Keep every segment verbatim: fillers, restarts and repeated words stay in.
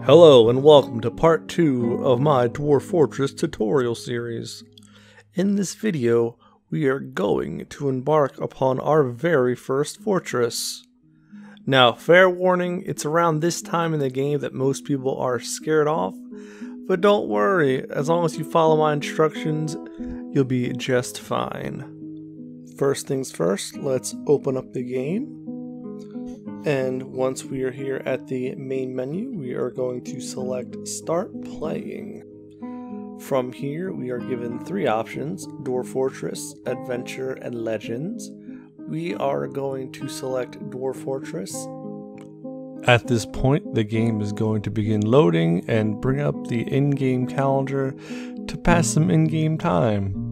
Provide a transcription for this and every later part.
Hello and welcome to part two of my Dwarf Fortress tutorial series. In this video, we are going to embark upon our very first fortress. Now, fair warning, it's around this time in the game that most people are scared off, but don't worry, as long as you follow my instructions, you'll be just fine. First things first, let's open up the game. And once we are here at the main menu, we are going to select Start Playing. From here, we are given three options: Dwarf Fortress, Adventure, and Legends. We are going to select Dwarf Fortress. At this point, the game is going to begin loading and bring up the in-game calendar to pass some in-game time.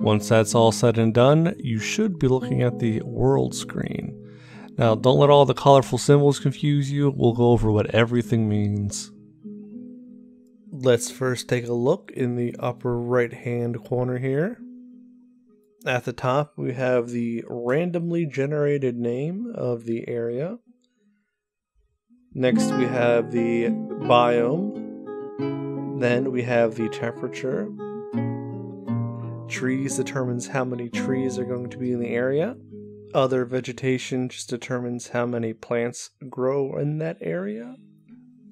Once that's all said and done, you should be looking at the world screen. Now, don't let all the colorful symbols confuse you. We'll go over what everything means. Let's first take a look in the upper right-hand corner here. At the top, we have the randomly generated name of the area. Next, we have the biome. Then we have the temperature. Trees determines how many trees are going to be in the area. Other vegetation just determines how many plants grow in that area.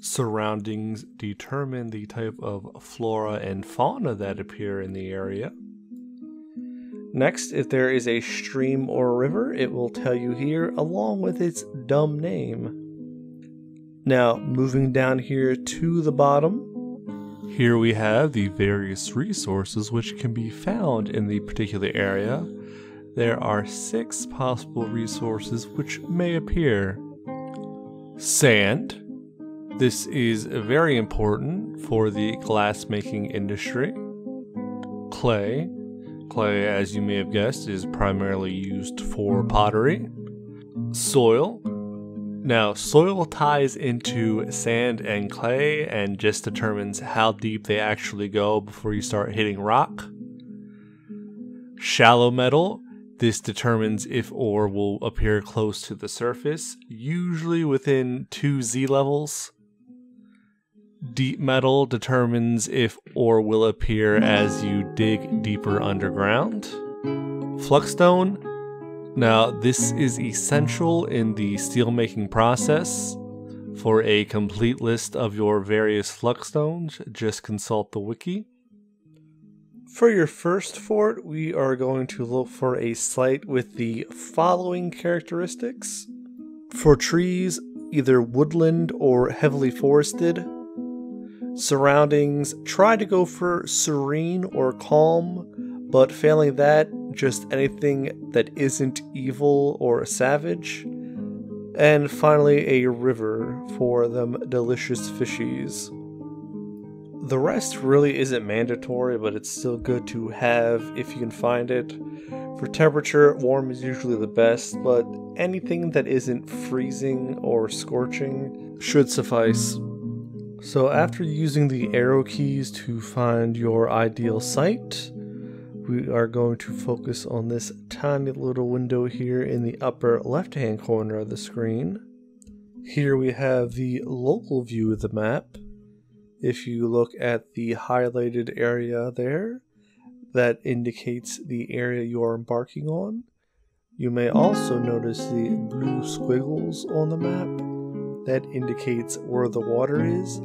Surroundings determine the type of flora and fauna that appear in the area. Next, if there is a stream or river, it will tell you here along with its dumb name. Now, moving down here to the bottom. Here we have the various resources which can be found in the particular area. There are six possible resources which may appear. Sand. This is very important for the glassmaking industry. Clay. Clay, as you may have guessed, is primarily used for pottery. Soil. Now, soil ties into sand and clay and just determines how deep they actually go before you start hitting rock. Shallow metal. This determines if ore will appear close to the surface, usually within two Z levels. Deep metal determines if ore will appear as you dig deeper underground. Flux stone. Now, this is essential in the steelmaking process. For a complete list of your various flux stones, just consult the wiki. For your first fort, we are going to look for a site with the following characteristics. For trees, either woodland or heavily forested. Surroundings, try to go for serene or calm, but failing that, just anything that isn't evil or savage. And finally, a river for them delicious fishies. The rest really isn't mandatory, but it's still good to have if you can find it. For temperature, warm is usually the best, but anything that isn't freezing or scorching should suffice. So after using the arrow keys to find your ideal site, we are going to focus on this tiny little window here in the upper left-hand corner of the screen. Here we have the local view of the map. If you look at the highlighted area there, that indicates the area you are embarking on. You may also notice the blue squiggles on the map. That indicates where the water is.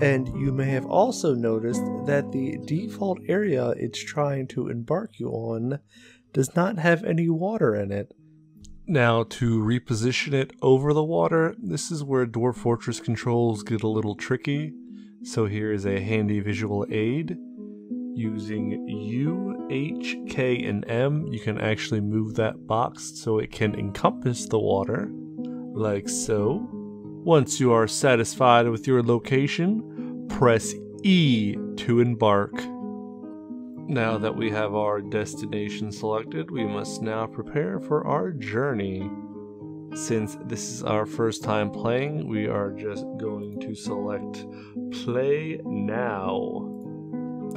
And you may have also noticed that the default area it's trying to embark you on does not have any water in it. Now, to reposition it over the water, this is where Dwarf Fortress controls get a little tricky. So here is a handy visual aid. Using U, H, K, and M, you can actually move that box so it can encompass the water, like so. Once you are satisfied with your location, press E to embark. Now that we have our destination selected, we must now prepare for our journey. Since this is our first time playing, we are just going to select Play Now.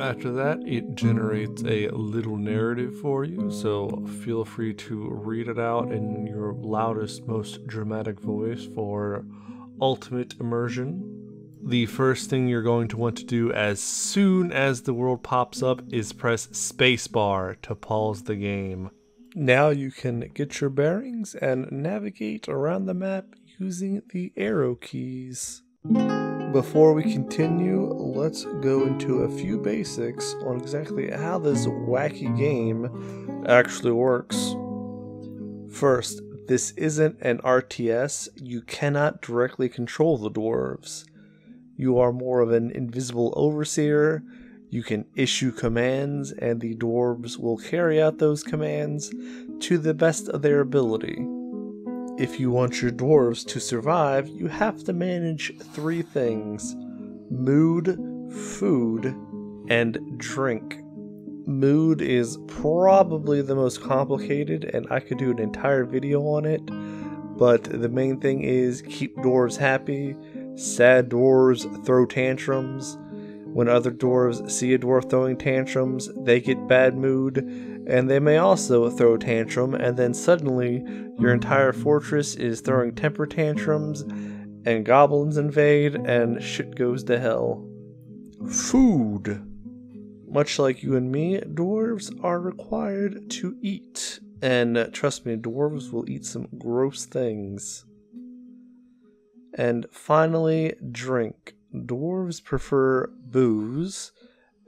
After that, it generates a little narrative for you, so feel free to read it out in your loudest, most dramatic voice for ultimate immersion. The first thing you're going to want to do as soon as the world pops up is press spacebar to pause the game. Now you can get your bearings and navigate around the map using the arrow keys. Before we continue, let's go into a few basics on exactly how this wacky game actually works. First, this isn't an R T S. You cannot directly control the dwarves. You are more of an invisible overseer. You can issue commands, and the dwarves will carry out those commands to the best of their ability. If you want your dwarves to survive, you have to manage three things: mood, food, and drink. Mood is probably the most complicated, and I could do an entire video on it, but the main thing is keep dwarves happy. Sad dwarves throw tantrums. When other dwarves see a dwarf throwing tantrums, they get bad mood, and they may also throw a tantrum, and then suddenly your entire fortress is throwing temper tantrums, and goblins invade, and shit goes to hell. Food. Much like you and me, dwarves are required to eat, and trust me, dwarves will eat some gross things. And finally, drink. Dwarves prefer booze,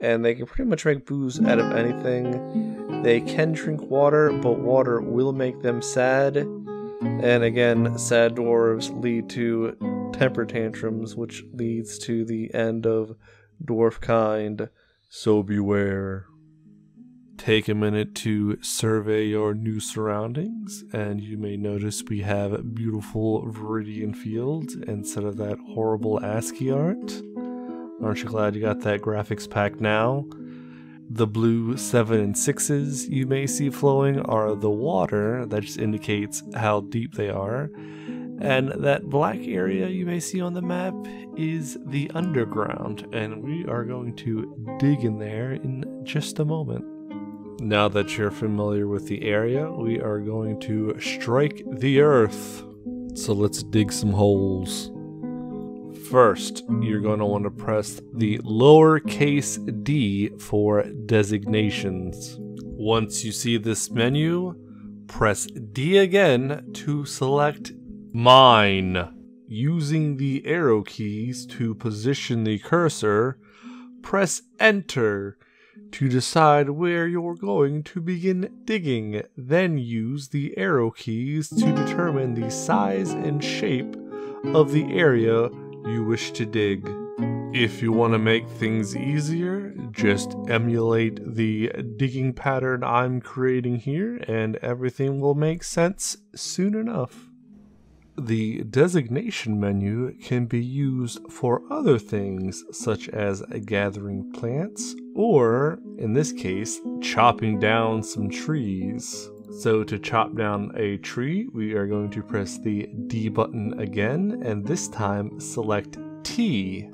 and they can pretty much make booze out of anything. They can drink water, but water will make them sad. And again, sad dwarves lead to temper tantrums, which leads to the end of dwarf kind. So beware. Take a minute to survey your new surroundings, and you may notice we have beautiful Viridian fields instead of that horrible ASCII art. Aren't you glad you got that graphics pack now? The blue seven and sixes you may see flowing are the water, that just indicates how deep they are, and that black area you may see on the map is the underground, and we are going to dig in there in just a moment. Now that you're familiar with the area, we are going to strike the earth. So let's dig some holes. First, you're going to want to press the lowercase d for designations. Once you see this menu, press D again to select mine. Using the arrow keys to position the cursor, press Enter to decide where you're going to begin digging, then use the arrow keys to determine the size and shape of the area you wish to dig. If you want to make things easier, just emulate the digging pattern I'm creating here, and everything will make sense soon enough. The designation menu can be used for other things, such as gathering plants, or, in this case, chopping down some trees. So to chop down a tree, we are going to press the D button again, and this time select T.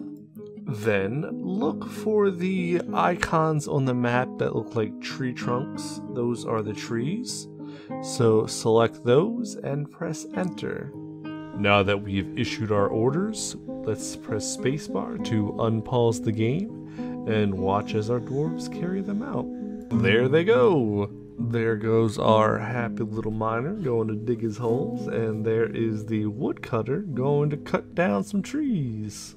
Then look for the icons on the map that look like tree trunks. Those are the trees. So select those and press Enter. Now that we've issued our orders, let's press spacebar to unpause the game and watch as our dwarves carry them out. There they go! There goes our happy little miner going to dig his holes, and there is the woodcutter going to cut down some trees.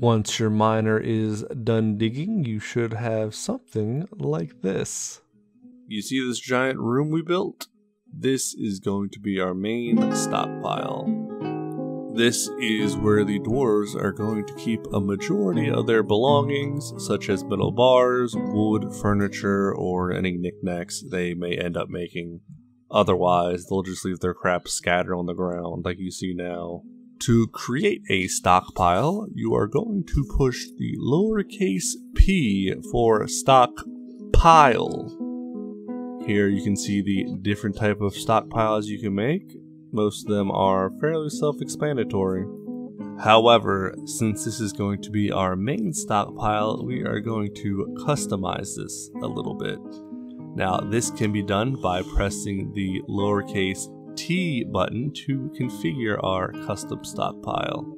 Once your miner is done digging, you should have something like this. You see this giant room we built? This is going to be our main stockpile. This is where the dwarves are going to keep a majority of their belongings, such as metal bars, wood, furniture, or any knickknacks they may end up making. Otherwise, they'll just leave their crap scattered on the ground like you see now. To create a stockpile, you are going to push the lowercase p for stockpile. Here you can see the different type of stockpiles you can make. Most of them are fairly self-explanatory. However, since this is going to be our main stockpile, we are going to customize this a little bit. Now, this can be done by pressing the lowercase t button to configure our custom stockpile.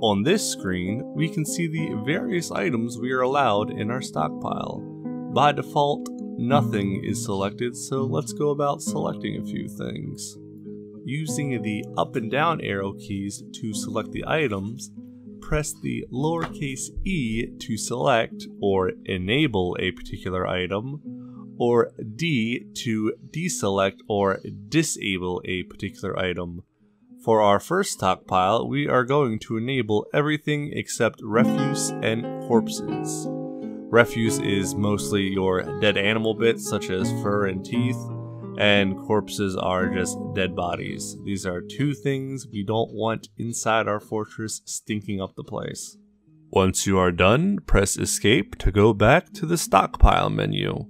On this screen, we can see the various items we are allowed in our stockpile. By default, nothing is selected, so let's go about selecting a few things. Using the up and down arrow keys to select the items, press the lowercase e to select or enable a particular item, or d to deselect or disable a particular item. For our first stockpile, we are going to enable everything except refuse and corpses. Refuse is mostly your dead animal bits such as fur and teeth, and corpses are just dead bodies. These are two things we don't want inside our fortress stinking up the place. Once you are done, press escape to go back to the stockpile menu.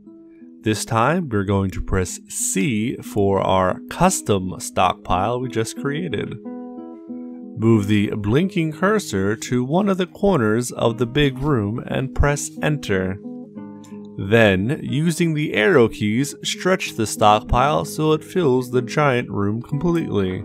This time we're going to press C for our custom stockpile we just created. Move the blinking cursor to one of the corners of the big room and press enter. Then, using the arrow keys, stretch the stockpile so it fills the giant room completely.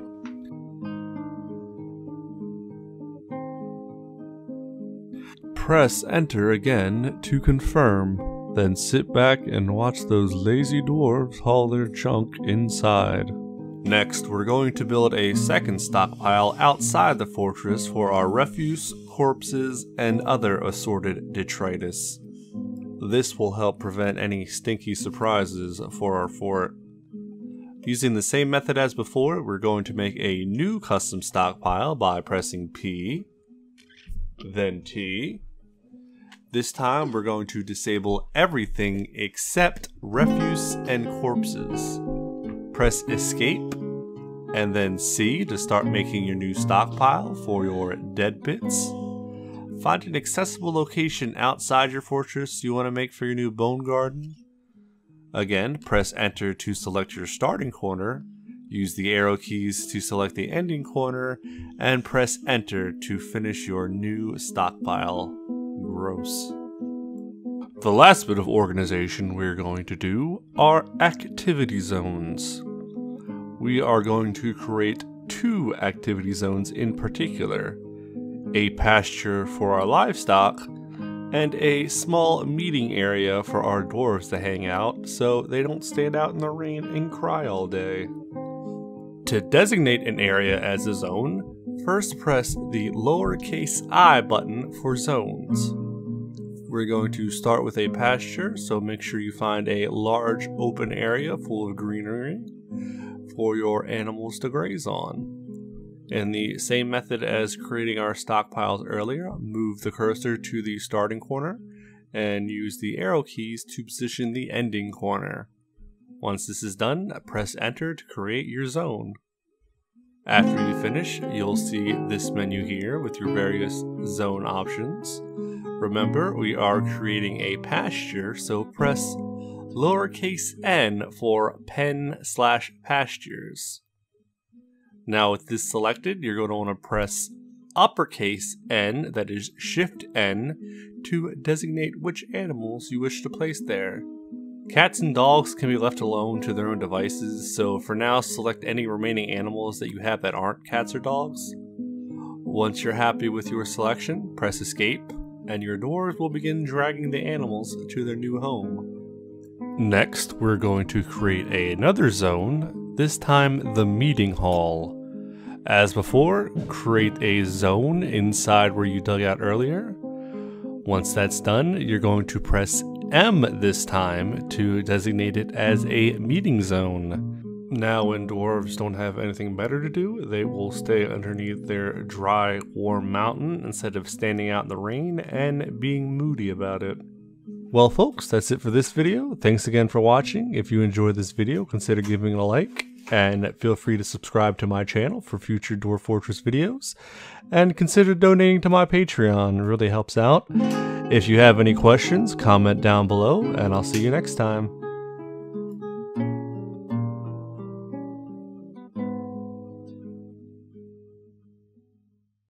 Press enter again to confirm, then sit back and watch those lazy dwarves haul their junk inside. Next, we're going to build a second stockpile outside the fortress for our refuse, corpses, and other assorted detritus. This will help prevent any stinky surprises for our fort. Using the same method as before, we're going to make a new custom stockpile by pressing P, then T. This time we're going to disable everything except refuse and corpses. Press escape and then C to start making your new stockpile for your dead bits. Find an accessible location outside your fortress you want to make for your new bone garden. Again, press enter to select your starting corner, use the arrow keys to select the ending corner, and press enter to finish your new stockpile. Gross. The last bit of organization we're going to do are activity zones. We are going to create two activity zones in particular. A pasture for our livestock, and a small meeting area for our dwarves to hang out so they don't stand out in the rain and cry all day. To designate an area as a zone, first press the lowercase I button for zones. We're going to start with a pasture, so make sure you find a large open area full of greenery for your animals to graze on. In the same method as creating our stockpiles earlier, move the cursor to the starting corner and use the arrow keys to position the ending corner. Once this is done, press enter to create your zone. After you finish, you'll see this menu here with your various zone options. Remember, we are creating a pasture, so press lowercase n for pen slash pastures. Now with this selected, you're going to want to press uppercase N, that is shift N, to designate which animals you wish to place there. Cats and dogs can be left alone to their own devices, so for now select any remaining animals that you have that aren't cats or dogs. Once you're happy with your selection, press escape, and your dwarves will begin dragging the animals to their new home. Next, we're going to create another zone. This time the meeting hall. As before, create a zone inside where you dug out earlier. Once that's done, you're going to press M this time to designate it as a meeting zone. Now when dwarves don't have anything better to do, they will stay underneath their dry, warm mountain instead of standing out in the rain and being moody about it. Well folks, that's it for this video. Thanks again for watching. If you enjoyed this video, consider giving it a like, and feel free to subscribe to my channel for future Dwarf Fortress videos, and consider donating to my Patreon. It really helps out. If you have any questions, comment down below, and I'll see you next time.